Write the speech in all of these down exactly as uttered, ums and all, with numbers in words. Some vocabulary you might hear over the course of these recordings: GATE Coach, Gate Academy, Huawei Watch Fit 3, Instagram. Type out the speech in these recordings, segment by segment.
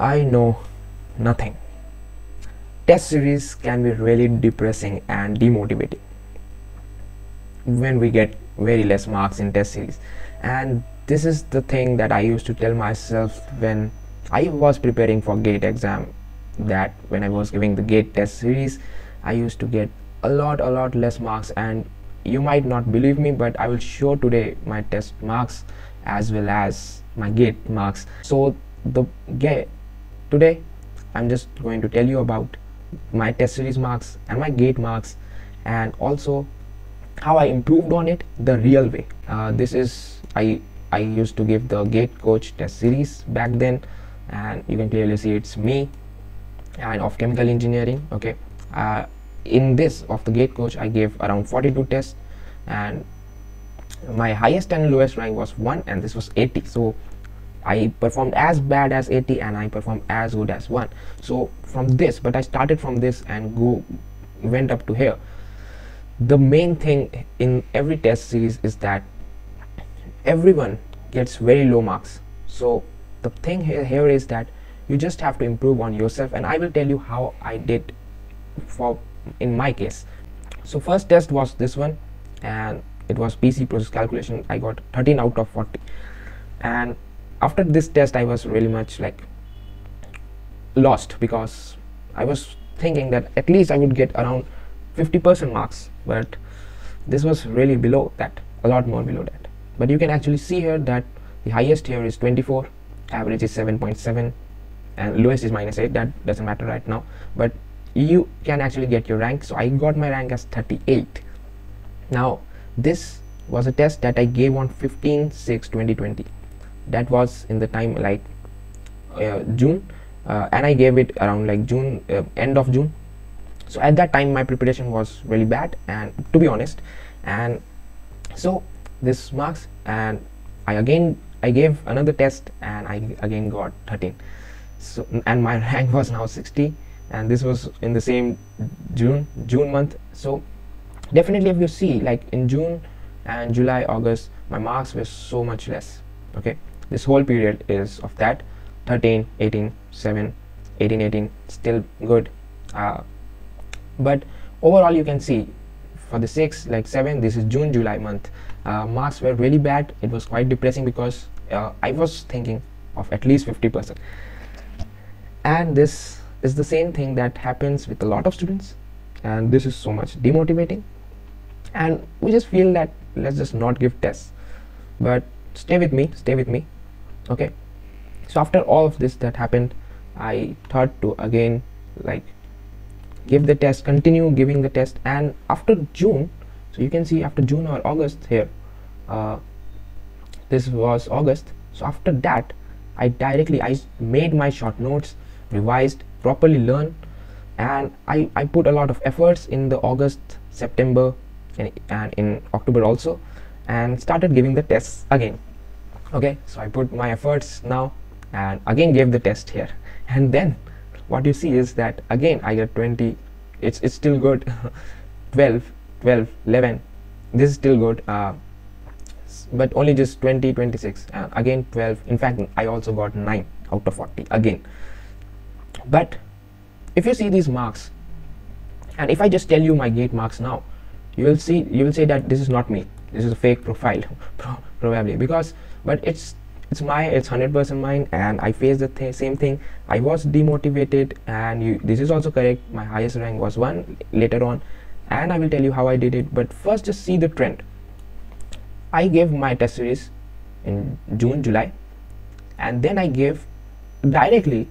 I know nothing. Test series can be really depressing and demotivating when we get very less marks in test series, and this is the thing that I used to tell myself when I was preparing for GATE exam, that when I was giving the GATE test series, I used to get a lot a lot less marks. And you might not believe me, but I will show today my test marks as well as my GATE marks. So the GATE today I'm just going to tell you about my test series marks and my GATE marks, and also how I improved on it the real way. Uh, this is I I used to give the GATE coach test series back then, and you can clearly see it's me and of chemical engineering. Okay, uh, in this of the GATE coach I gave around forty-two tests, and my highest and lowest rank was one, and this was eighty. So I performed as bad as eighty and I performed as good as one. So from this, but I started from this and go went up to here. The main thing in every test series is that everyone gets very low marks, so the thing here, here is that you just have to improve on yourself, and I will tell you how I did for in my case. So first test was this one, and it was P C process calculation. I got thirteen out of forty, and after this test I was really much like lost, because I was thinking that at least I would get around fifty percent marks, but this was really below that, a lot more below that. But you can actually see here that the highest here is twenty-four, average is seven point seven, and lowest is minus eight. That doesn't matter right now, but you can actually get your rank. So I got my rank as thirty-eight. Now this was a test that I gave on fifteen six twenty twenty. That was in the time like uh, June, uh, and I gave it around like June, uh, end of June. So at that time my preparation was really bad, and to be honest, and so this marks, and I again I gave another test, and I again got thirteen. So and my rank was now sixty, and this was in the same June June month. So definitely if you see like in June and July, August, my marks were so much less. Okay, this whole period is of that thirteen, eighteen, seven, eighteen, eighteen, still good, uh, but overall you can see for the six like seven, this is June July month, uh, marks were really bad. It was quite depressing because uh, I was thinking of at least fifty percent, and this is the same thing that happens with a lot of students, and this is so much demotivating, and we just feel that let's just not give tests. But stay with me, stay with me. Okay, so after all of this that happened, I thought to again like give the test, continue giving the test, and after June, so you can see after June or August here, uh, this was August. So after that I directly I made my short notes, revised, properly learned, and I, I put a lot of efforts in the August, September, and, and in October also, and started giving the tests again. Okay, so I put my efforts now and again gave the test here, and then what you see is that again I get twenty. It's it's still good. twelve, twelve, eleven, this is still good, uh, but only just twenty, twenty-six, uh, again twelve. In fact I also got nine out of forty again. But if you see these marks, and if I just tell you my GATE marks now, you will see you will say that this is not me, this is a fake profile, probably, because but it's it's my it's one hundred percent mine, and I faced the th same thing. I was demotivated, and you, this is also correct. My highest rank was one later on, and I will tell you how I did it, but first just see the trend. I gave my test series in June, July, and then I gave directly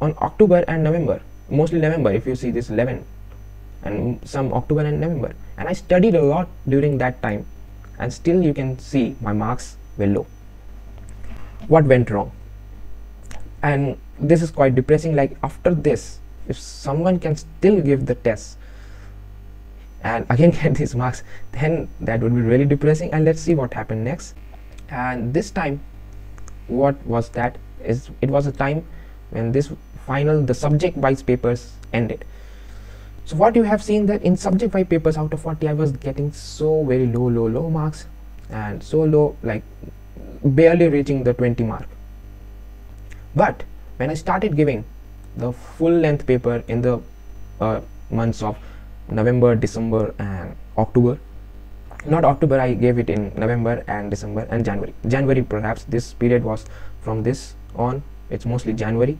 on October and November, mostly November. If you see this eleven and some October and November, and I studied a lot during that time, and still you can see my marks were low. What went wrong? And this is quite depressing. Like after this, if someone can still give the test and again get these marks, then that would be really depressing. And let's see what happened next. And this time what was that is it was a time when this final the subject wise papers ended. So what you have seen that in subject wise papers out of forty I was getting so very low low low marks, and so low like barely reaching the twenty mark. But when I started giving the full length paper in the uh, months of November, December and October, not October, I gave it in November and December and January. January perhaps this period was from this on, it's mostly January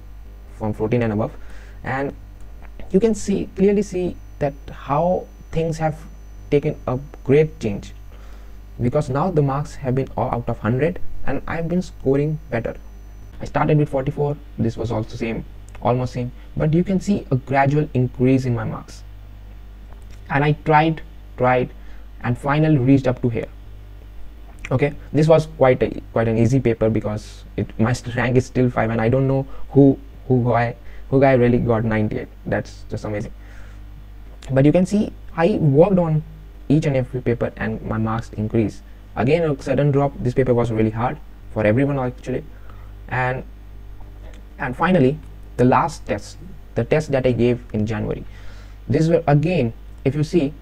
from fourteen and above, and you can see clearly see that how things have taken a great change, because now the marks have been all out of one hundred and I've been scoring better. I started with forty-four, this was also same, almost same, but you can see a gradual increase in my marks, and I tried tried and finally reached up to here. Okay, this was quite a quite an easy paper because it my rank is still five, and I don't know who who guy who guy really got ninety-eight. That's just amazing. But you can see I worked on each and every paper and my marks increase. Again a sudden drop, this paper was really hard for everyone actually, and and finally the last test, the test that I gave in January, this were again, if you see,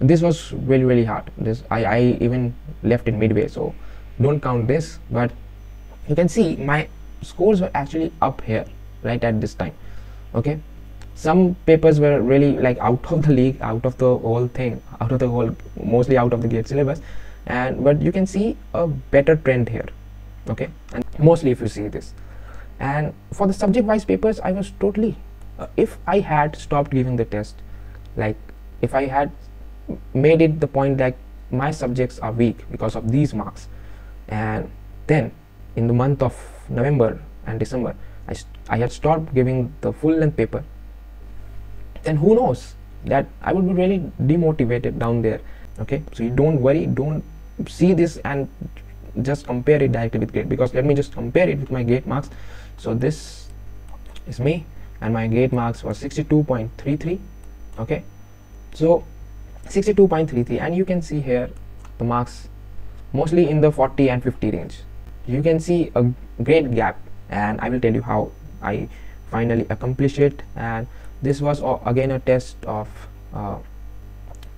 this was really really hard. This I, I even left it midway, so don't count this, but you can see my scores were actually up here right at this time. Okay, some papers were really like out of the league, out of the whole thing, out of the whole, mostly out of the GATE syllabus, and but you can see a better trend here. Okay, and mostly if you see this, and for the subject wise papers I was totally uh, if I had stopped giving the test, like if I had made it the point that my subjects are weak because of these marks, and then in the month of November and December I, I had stopped giving the full length paper, then who knows that I would be really demotivated down there. Okay, so you don't worry, don't see this and just compare it directly with GATE, because let me just compare it with my GATE marks. So this is me and my GATE marks was sixty-two point three three. Okay, so sixty-two point three three, and you can see here the marks mostly in the forty and fifty range. You can see a great gap, and I will tell you how I finally accomplished it. And this was uh, again a test of uh,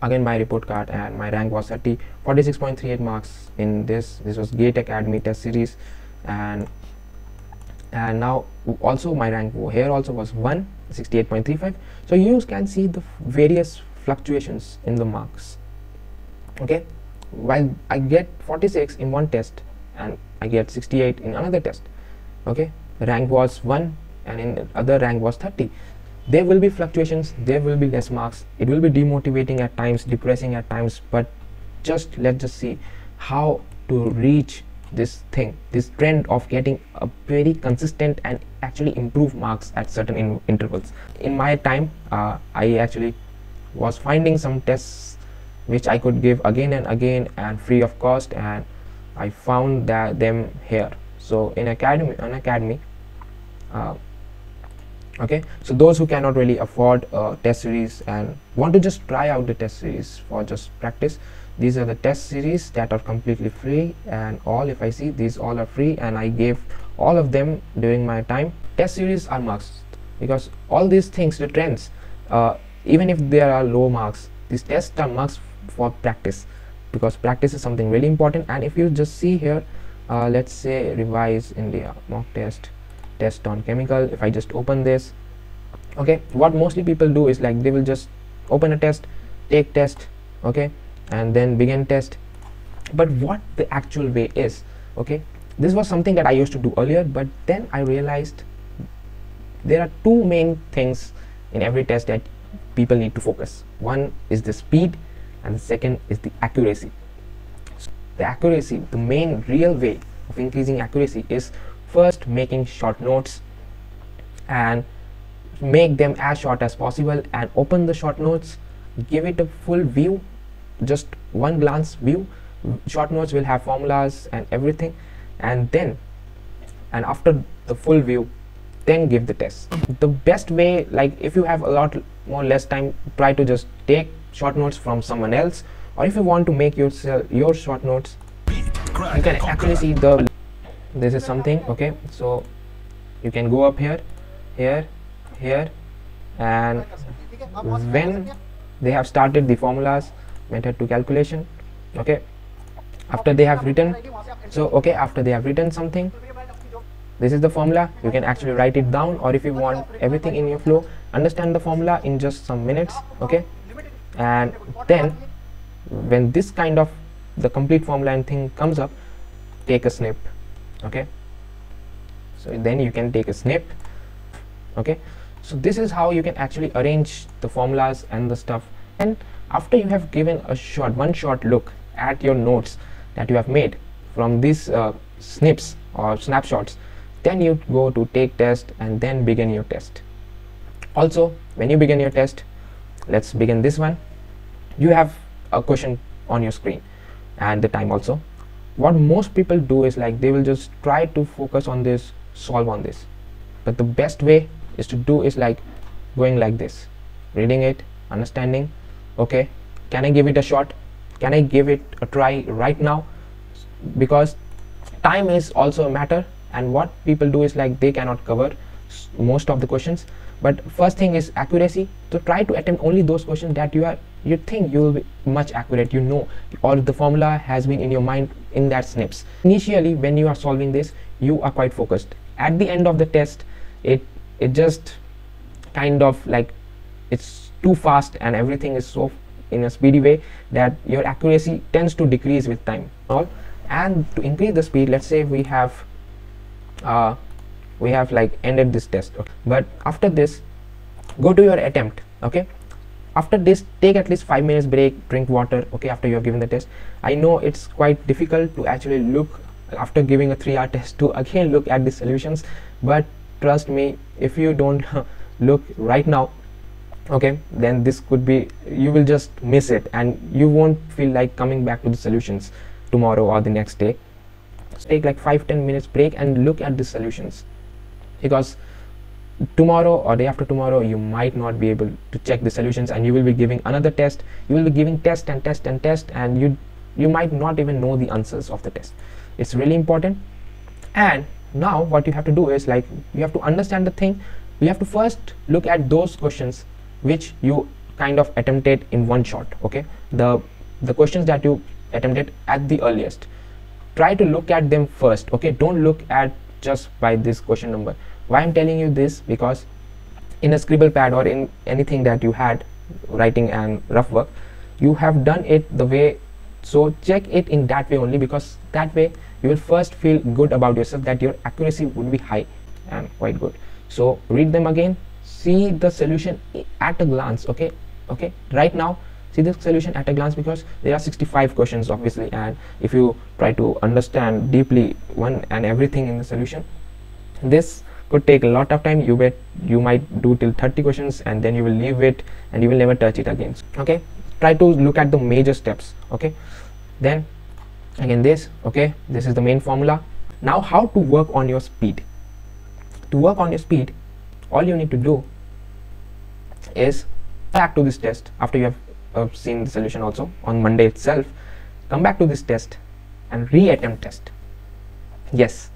again my report card, and my rank was thirty forty-six point three eight marks in this. This was GATE Academy test series, and and now also my rank here also was one sixty-eight point three five. So you can see the various fluctuations in the marks. Okay, while I get forty-six in one test and I get sixty-eight in another test. Okay, the rank was one and in other rank was thirty. There will be fluctuations, there will be less marks, it will be demotivating at times, depressing at times, but just let's just see how to reach this thing, this trend of getting a very consistent and actually improve marks at certain in intervals. In my time uh, I actually was finding some tests which I could give again and again and free of cost, and I found that them here. So in academy on academy uh, okay, so those who cannot really afford a test series and want to just try out the test series for just practice, these are the test series that are completely free, and all if I see these all are free, and I gave all of them during my time. Test series are marks, because all these things, the trends, uh, even if there are low marks, these tests are marks for practice, because practice is something really important. And if you just see here, uh, let's say revise India mock test, test on chemical, if I just open this, okay, what mostly people do is like they will just open a test, take test, okay, and then begin test. But what the actual way is, okay, this was something that I used to do earlier, but then I realized there are two main things in every test that people need to focus. One is the speed and the second is the accuracy. So the accuracy, the main real way of increasing accuracy is first making short notes, and make them as short as possible, and open the short notes, give it a full view, just one glance view. Short notes will have formulas and everything, and then and after the full view then give the test. The best way, like if you have a lot more less time, try to just take short notes from someone else, or if you want to make yourself your short notes, you can actually see the this is something. Okay, so you can go up here, here, here, and when they have started the formulas, method to calculation, okay, after they have written, so okay, after they have written something, This is the formula. You can actually write it down, or if you want everything in your flow, understand the formula in just some minutes, okay? And then when this kind of the complete formula and thing comes up, take a snip, okay? So then you can take a snip, okay? So this is how you can actually arrange the formulas and the stuff. And after you have given a short one short look at your notes that you have made from these uh, snips or snapshots, then you go to take test and then begin your test. Also, when you begin your test, let's begin this one. You have a question on your screen and the time also. What most people do is like they will just try to focus on this, solve on this, but the best way is to do is like going like this, reading it, understanding, okay, can I give it a shot, can I give it a try right now, because time is also a matter. And what people do is like they cannot cover most of the questions, but first thing is accuracy. So try to attempt only those questions that you are you think you will be much accurate, you know, or the formula has been in your mind in that snips. Initially when you are solving this, you are quite focused. At the end of the test, it it just kind of like it's too fast and everything is so in a speedy way that your accuracy tends to decrease with time. All and to increase the speed, let's say we have uh, we have like ended this test, okay. But after this, go to your attempt, okay. After this, take at least five minutes break, drink water, okay, after you have given the test. I know it's quite difficult to actually look after giving a three hour test to again look at the solutions, but trust me, if you don't look right now, okay, then this could be, you will just miss it and you won't feel like coming back to the solutions tomorrow or the next day. So take like five to ten minutes break and look at the solutions, because tomorrow or day after tomorrow you might not be able to check the solutions and you will be giving another test. You will be giving test and test and test, and you you might not even know the answers of the test. It's really important. And now what you have to do is like you have to understand the thing. You have to first look at those questions which you kind of attempted in one shot, okay, the the questions that you attempted at the earliest. Try to look at them first, okay. Don't look at just by this question number. Why I'm telling you this, because in a scribble pad or in anything that you had writing and rough work, you have done it the way, so check it in that way only, because that way you will first feel good about yourself that your accuracy would be high and quite good. So read them again, see the solution at a glance, okay. Okay, right now see the solution at a glance, because there are sixty-five questions obviously, and if you try to understand deeply one and everything in the solution, this could take a lot of time. You bet you might do till thirty questions and then you will leave it and you will never touch it again, okay. Try to look at the major steps, okay. Then again this, okay, this is the main formula. Now how to work on your speed. To work on your speed, all you need to do is back to this test after you have uh, seen the solution also on Monday itself. Come back to this test and re-attempt test. Yes,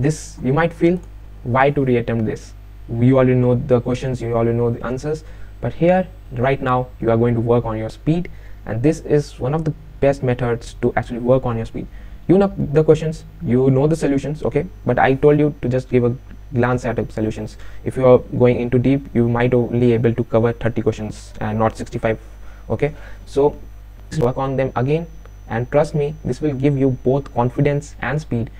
this you might feel, why to re-attempt this? You already know the questions, you already know the answers, but here right now you are going to work on your speed, and this is one of the best methods to actually work on your speed. You know the questions, you know the solutions, okay, but I told you to just give a glance at the solutions. If you are going into deep, you might only able to cover thirty questions and not sixty-five, okay. So work on them again, and trust me, this will give you both confidence and speed.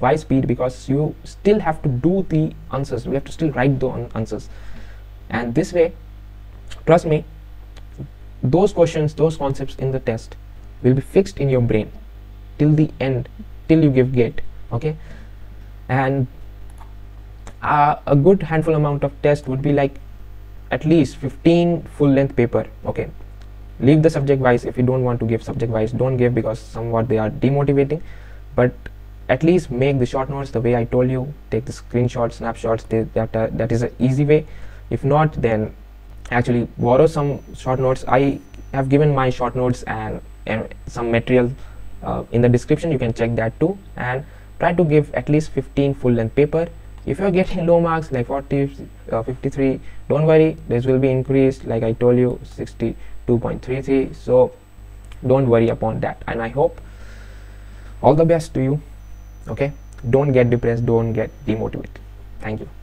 Why speed? Because you still have to do the answers, we have to still write the answers, and this way, trust me, those questions, those concepts in the test will be fixed in your brain till the end, till you give gate, okay. And uh, a good handful amount of test would be like at least fifteen full-length paper, okay. Leave the subject wise. If you don't want to give subject wise, don't give, because somewhat they are demotivating, but at least make the short notes the way I told you. Take the screenshots, snapshots, that uh, that is an easy way. If not, then actually borrow some short notes. I have given my short notes and, and some material uh, in the description, you can check that too. And try to give at least fifteen full-length paper. If you're getting low marks like forty, fifty-three, don't worry, this will be increased, like I told you, sixty-two point three three, so don't worry upon that. And I hope all the best to you, okay. Don't get depressed, don't get demotivated. Thank you.